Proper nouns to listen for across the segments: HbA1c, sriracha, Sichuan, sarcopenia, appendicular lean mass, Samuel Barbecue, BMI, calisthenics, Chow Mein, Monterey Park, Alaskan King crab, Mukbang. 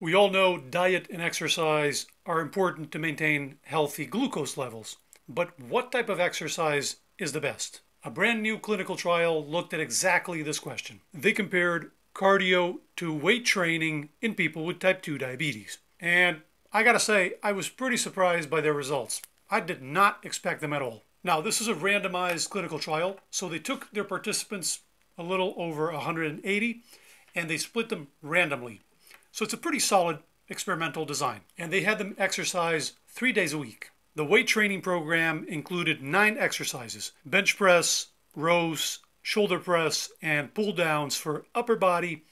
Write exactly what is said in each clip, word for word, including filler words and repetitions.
We all know diet and exercise are important to maintain healthy glucose levels, but what type of exercise is the best? A brand new clinical trial looked at exactly this question. They compared cardio to weight training in people with type two diabetes. And I gotta say, I was pretty surprised by their results. I did not expect them at all. Now, this is a randomized clinical trial, so they took their participants, a little over one hundred eighty, and they split them randomly. So it's a pretty solid experimental design. And they had them exercise three days a week. The weight training program included nine exercises: bench press, rows, shoulder press, and pull downs for upper body,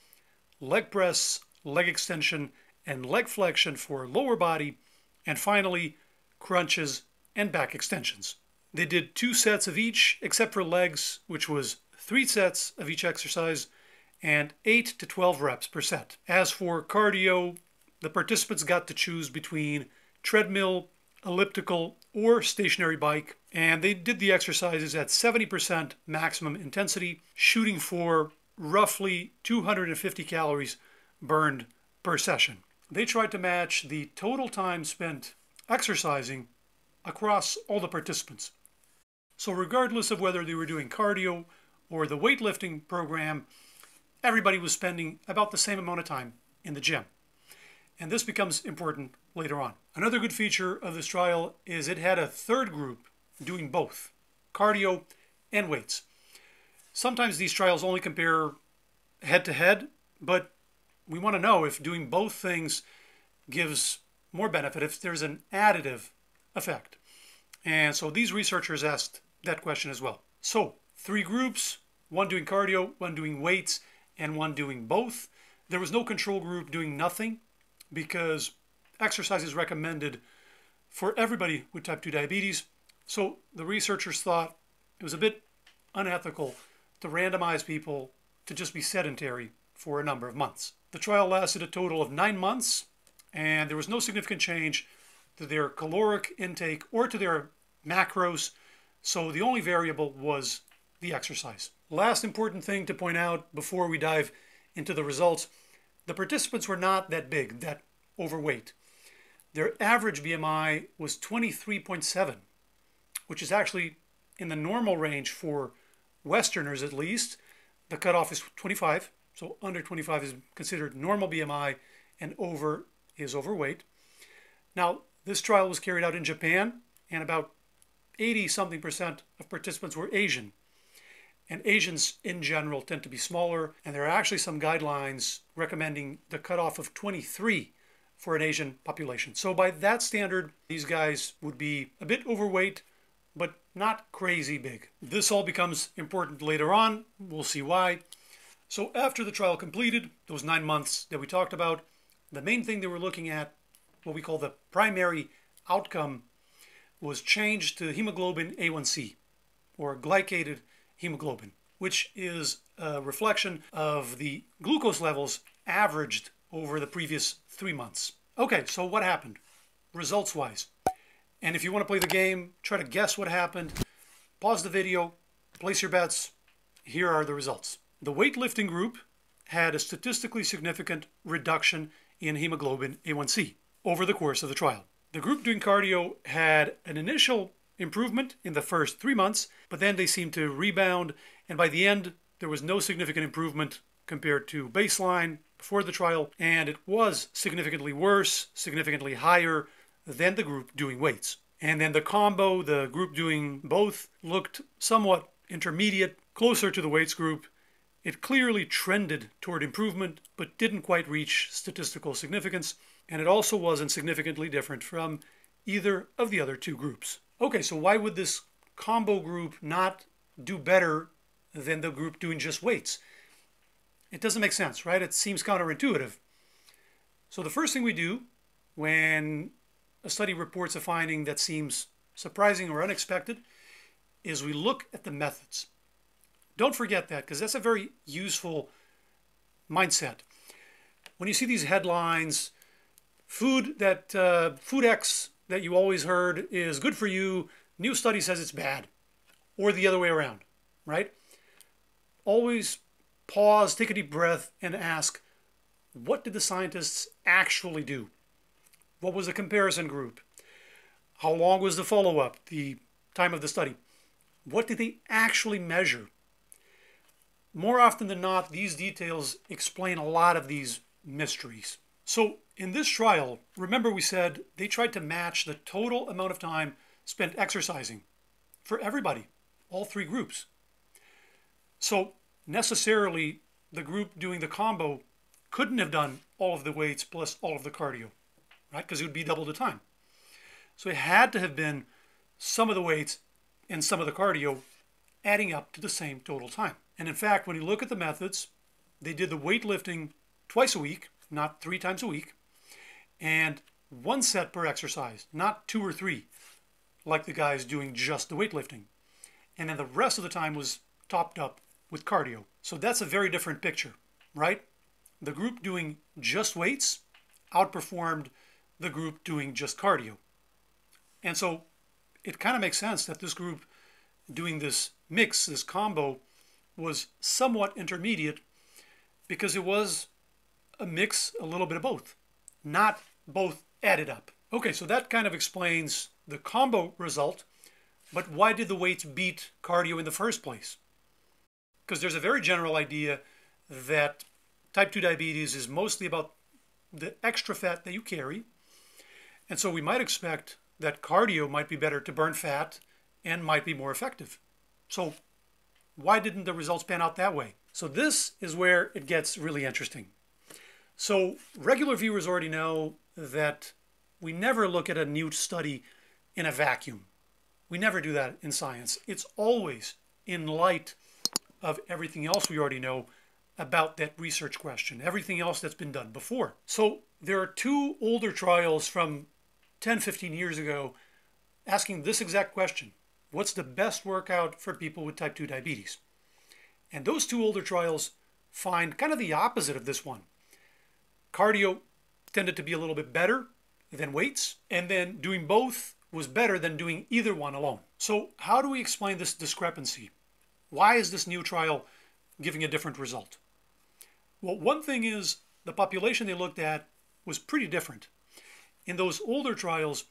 leg press, leg extension, and leg flexion for lower body, and finally, crunches and back extensions. They did two sets of each, except for legs, which was three sets of each exercise, and eight to twelve reps per set. As for cardio, the participants got to choose between treadmill, elliptical, or stationary bike, and they did the exercises at seventy percent maximum intensity, shooting for roughly two hundred fifty calories burned per session. They tried to match the total time spent exercising across all the participants. So regardless of whether they were doing cardio or the weightlifting program, everybody was spending about the same amount of time in the gym. And this becomes important later on. Another good feature of this trial is it had a third group doing both cardio and weights. Sometimes these trials only compare head-to-head, but we want to know if doing both things gives more benefit, if there's an additive effect. And so these researchers asked that question as well. So three groups, one doing cardio, one doing weights, and one doing both. There was no control group doing nothing, because exercise is recommended for everybody with type two diabetes. So the researchers thought it was a bit unethical to randomize people to just be sedentary for a number of months. The trial lasted a total of nine months, and there was no significant change to their caloric intake or to their macros. So the only variable was the exercise. Last important thing to point out before we dive into the results: the participants were not that big, that overweight. Their average B M I was twenty-three point seven, which is actually in the normal range for Westerners at least. The cutoff is twenty-five, so under twenty-five is considered normal B M I, and over is overweight. Now, this trial was carried out in Japan, and about eighty-something percent of participants were Asian. And Asians in general tend to be smaller, and there are actually some guidelines recommending the cutoff of twenty-three for an Asian population. So by that standard, these guys would be a bit overweight, but not crazy big. This all becomes important later on. We'll see why. So after the trial completed, those nine months that we talked about, the main thing they were looking at, what we call the primary outcome, was change to hemoglobin A one C, or glycated hemoglobin, which is a reflection of the glucose levels averaged over the previous three months. Okay, so what happened results-wise? And if you want to play the game, try to guess what happened, pause the video, place your bets. Here are the results. The weightlifting group had a statistically significant reduction in hemoglobin A one C over the course of the trial. The group doing cardio had an initial improvement in the first three months, but then they seemed to rebound, and by the end there was no significant improvement compared to baseline before the trial, and it was significantly worse, significantly higher than the group doing weights. And then the combo, the group doing both, looked somewhat intermediate, closer to the weights group. It clearly trended toward improvement, but didn't quite reach statistical significance, and it also wasn't significantly different from either of the other two groups. Okay, so why would this combo group not do better than the group doing just weights? It doesn't make sense, right? It seems counterintuitive. So the first thing we do when a study reports a finding that seems surprising or unexpected is we look at the methods. Don't forget that, because that's a very useful mindset. When you see these headlines, food that uh, food X that you always heard is good for you, new study says it's bad, or the other way around, right? Always pause, take a deep breath, and ask, what did the scientists actually do? What was the comparison group? How long was the follow-up, the time of the study? What did they actually measure? More often than not, these details explain a lot of these mysteries. So in this trial, remember we said they tried to match the total amount of time spent exercising for everybody, all three groups. So necessarily, the group doing the combo couldn't have done all of the weights plus all of the cardio, right? Because it would be double the time. So it had to have been some of the weights and some of the cardio adding up to the same total time. And in fact, when you look at the methods, they did the weightlifting twice a week, not three times a week, and one set per exercise, not two or three, like the guys doing just the weightlifting. And then the rest of the time was topped up with cardio. So that's a very different picture, right? The group doing just weights outperformed the group doing just cardio. And so it kind of makes sense that this group doing this mix, this combo, was somewhat intermediate because it was a mix, a little bit of both, not both added up. Okay, so that kind of explains the combo result, but why did the weights beat cardio in the first place? Because there's a very general idea that type two diabetes is mostly about the extra fat that you carry. And so we might expect that cardio might be better to burn fat and might be more effective. So why didn't the results pan out that way? So this is where it gets really interesting. So regular viewers already know that we never look at a new study in a vacuum. We never do that in science. It's always in light of everything else we already know about that research question, everything else that's been done before. So there are two older trials from ten, fifteen years ago asking this exact question. What's the best workout for people with type two diabetes? And those two older trials find kind of the opposite of this one. Cardio tended to be a little bit better than weights, and then doing both was better than doing either one alone. So how do we explain this discrepancy? Why is this new trial giving a different result? Well, one thing is the population they looked at was pretty different. In those older trials,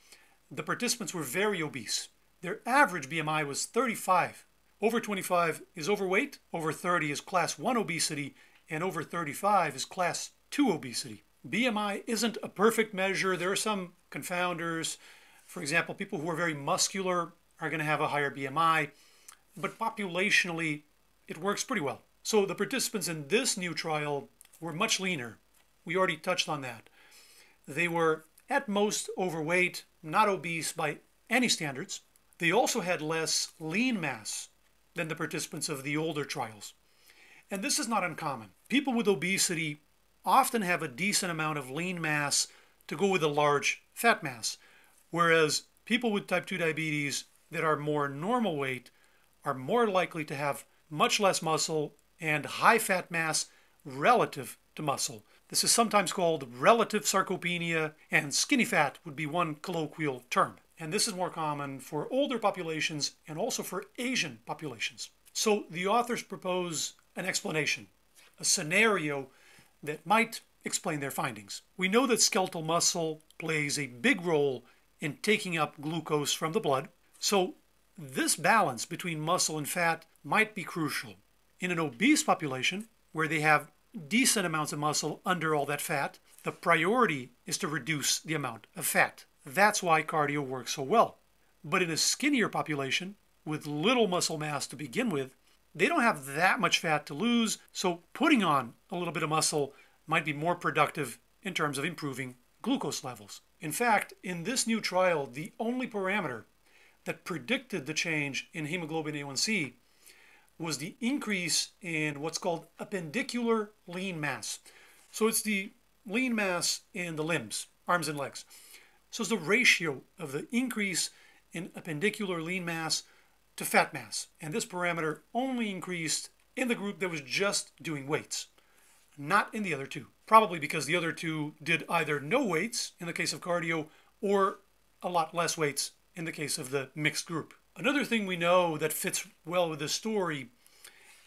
the participants were very obese. Their average B M I was thirty-five. Over twenty-five is overweight, over thirty is class one obesity, and over thirty-five is class two obesity. B M I isn't a perfect measure. There are some confounders. For example, people who are very muscular are going to have a higher B M I, but populationally, it works pretty well. So the participants in this new trial were much leaner. We already touched on that. They were at most overweight, not obese by any standards. They also had less lean mass than the participants of the older trials. And this is not uncommon. People with obesity often have a decent amount of lean mass to go with a large fat mass, whereas people with type two diabetes that are more normal weight are more likely to have much less muscle and high fat mass relative to muscle. This is sometimes called relative sarcopenia, and skinny fat would be one colloquial term. And this is more common for older populations and also for Asian populations. So the authors propose an explanation, a scenario that might explain their findings. We know that skeletal muscle plays a big role in taking up glucose from the blood. So this balance between muscle and fat might be crucial. In an obese population, where they have decent amounts of muscle under all that fat, the priority is to reduce the amount of fat. That's why cardio works so well. But in a skinnier population, with little muscle mass to begin with, they don't have that much fat to lose, so putting on a little bit of muscle might be more productive in terms of improving glucose levels. In fact, in this new trial, the only parameter that predicted the change in hemoglobin A one C was the increase in what's called appendicular lean mass. So it's the lean mass in the limbs, arms and legs. So it's the ratio of the increase in appendicular lean mass to fat mass. And this parameter only increased in the group that was just doing weights, not in the other two. Probably because the other two did either no weights in the case of cardio or a lot less weights in the case of the mixed group. Another thing we know that fits well with this story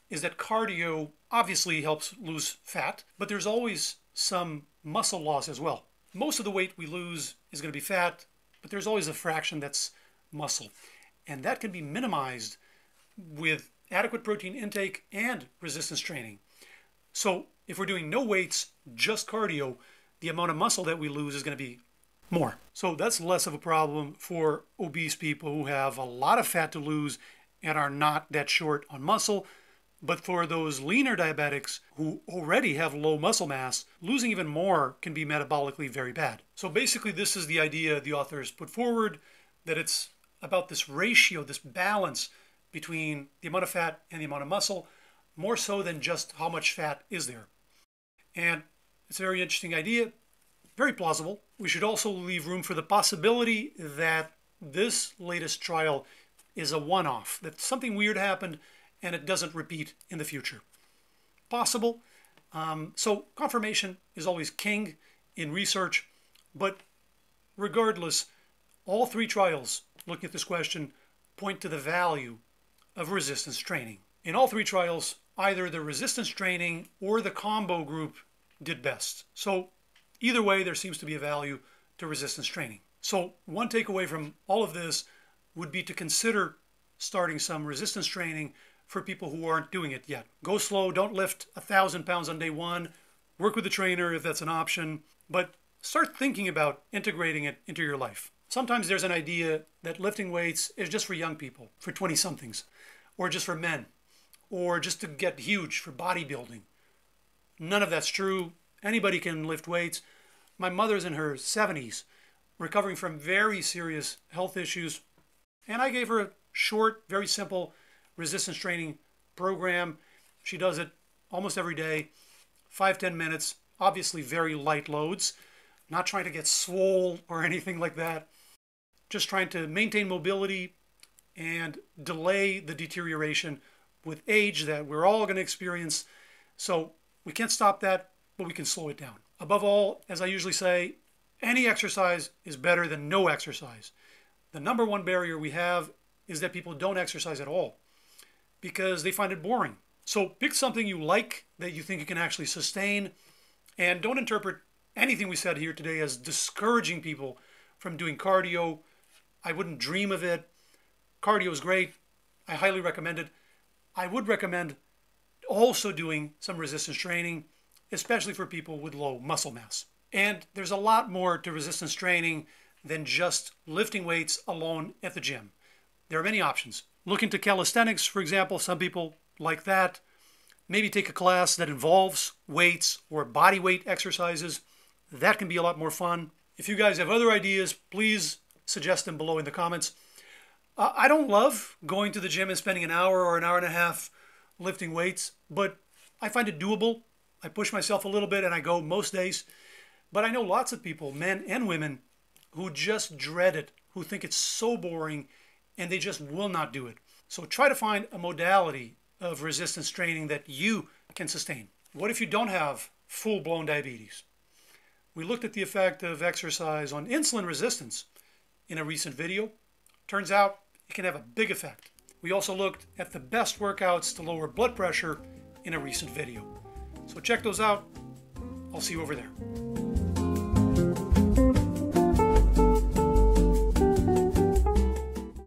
is that cardio obviously helps lose fat, but there's always some muscle loss as well. Most of the weight we lose is going to be fat, but there's always a fraction that's muscle. And that can be minimized with adequate protein intake and resistance training. So if we're doing no weights, just cardio, the amount of muscle that we lose is going to be more. So that's less of a problem for obese people who have a lot of fat to lose and are not that short on muscle. But for those leaner diabetics who already have low muscle mass, losing even more can be metabolically very bad. So basically, this is the idea the authors put forward, that it's about this ratio, this balance between the amount of fat and the amount of muscle, more so than just how much fat is there. And it's a very interesting idea, very plausible. We should also leave room for the possibility that this latest trial is a one-off, that something weird happened and it doesn't repeat in the future. Possible. Um, so confirmation is always king in research, but regardless, all three trials looking at this question point to the value of resistance training. In all three trials, either the resistance training or the combo group did best. So either way, there seems to be a value to resistance training. So one takeaway from all of this would be to consider starting some resistance training for people who aren't doing it yet. Go slow, don't lift a thousand pounds on day one, work with a trainer if that's an option, but start thinking about integrating it into your life. Sometimes there's an idea that lifting weights is just for young people, for twenty somethings, or just for men, or just to get huge for bodybuilding. None of that's true. Anybody can lift weights. My mother's in her seventies, recovering from very serious health issues, and I gave her a short, very simple resistance training program. She does it almost every day, five, ten minutes, obviously very light loads, not trying to get swole or anything like that. Just trying to maintain mobility and delay the deterioration with age that we're all going to experience. So we can't stop that, but we can slow it down. Above all, as I usually say, any exercise is better than no exercise. The number one barrier we have is that people don't exercise at all because they find it boring. So pick something you like that you think you can actually sustain, and don't interpret anything we said here today as discouraging people from doing cardio. I wouldn't dream of it. Cardio is great. I highly recommend it. I would recommend also doing some resistance training, especially for people with low muscle mass. And there's a lot more to resistance training than just lifting weights alone at the gym. There are many options. Look into calisthenics, for example. Some people like that. Maybe take a class that involves weights or body weight exercises. That can be a lot more fun. If you guys have other ideas, please suggest them below in the comments. Uh, I don't love going to the gym and spending an hour or an hour and a half lifting weights, but I find it doable. I push myself a little bit and I go most days. But I know lots of people, men and women, who just dread it, who think it's so boring, and they just will not do it. So try to find a modality of resistance training that you can sustain. What if you don't have full-blown diabetes? We looked at the effect of exercise on insulin resistance in a recent video. Turns out it can have a big effect. We also looked at the best workouts to lower blood pressure in a recent video. So check those out. I'll see you over there.